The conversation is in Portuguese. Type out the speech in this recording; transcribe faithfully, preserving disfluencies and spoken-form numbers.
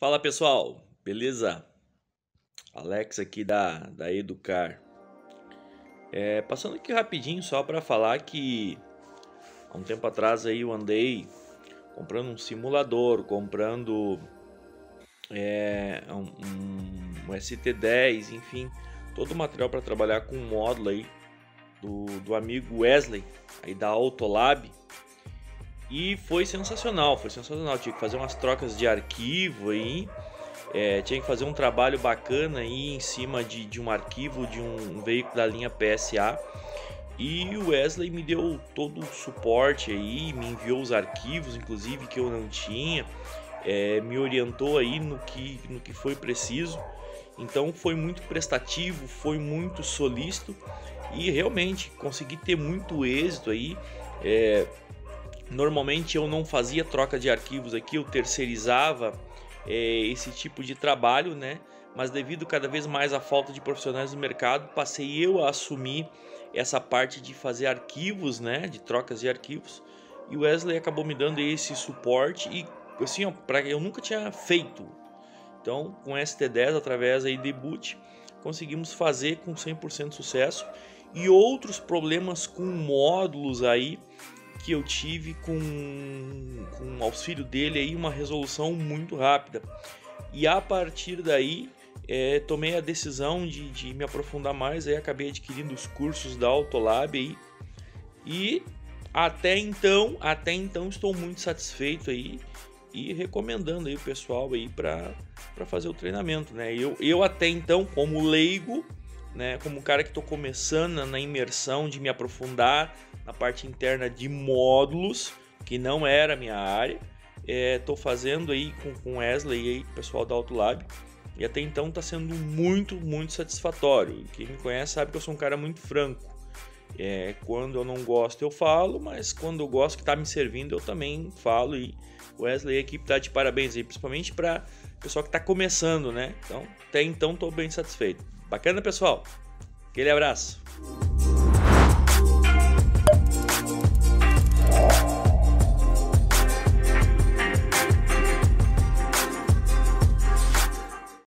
Fala pessoal, beleza? Alex aqui da, da Educar. É, passando aqui rapidinho só para falar que há um tempo atrás aí eu andei comprando um simulador, comprando é, um, um S T dez, enfim, todo o material para trabalhar com um módulo aí do, do amigo Wesley, aí da Autolab. E foi sensacional, foi sensacional, tinha que fazer umas trocas de arquivo aí, é, tinha que fazer um trabalho bacana aí em cima de, de um arquivo de um, um veículo da linha P S A. E o Wesley me deu todo o suporte aí, me enviou os arquivos, inclusive, que eu não tinha, é, me orientou aí no que, no que foi preciso. Então foi muito prestativo, foi muito solícito e realmente consegui ter muito êxito aí, é, normalmente eu não fazia troca de arquivos aqui, eu terceirizava é, esse tipo de trabalho, né? Mas devido cada vez mais à falta de profissionais no mercado, passei eu a assumir essa parte de fazer arquivos, né? De trocas de arquivos. E o Wesley acabou me dando esse suporte e assim, ó, pra, eu nunca tinha feito. Então, com S T dez, através aí de boot, conseguimos fazer com cem por cento sucesso. E outros problemas com módulos aí, que eu tive com, com o auxílio dele aí, uma resolução muito rápida. E a partir daí é, tomei a decisão de, de me aprofundar mais, aí acabei adquirindo os cursos da Autolab aí. E até então, até então estou muito satisfeito aí e recomendando aí o pessoal aí para para fazer o treinamento, né? Eu eu até então, como leigo, né, como cara que estou começando na imersão de me aprofundar na parte interna de módulos, que não era a minha área, estou é, fazendo aí com, com Wesley aí, pessoal da Autolab, e até então está sendo muito, muito satisfatório. Quem me conhece sabe que eu sou um cara muito franco, é, quando eu não gosto eu falo, mas quando eu gosto que está me servindo eu também falo, e Wesley e a equipe está de parabéns aí, principalmente para o pessoal que está começando, né? Então, até então estou bem satisfeito. Bacana, pessoal? Aquele abraço!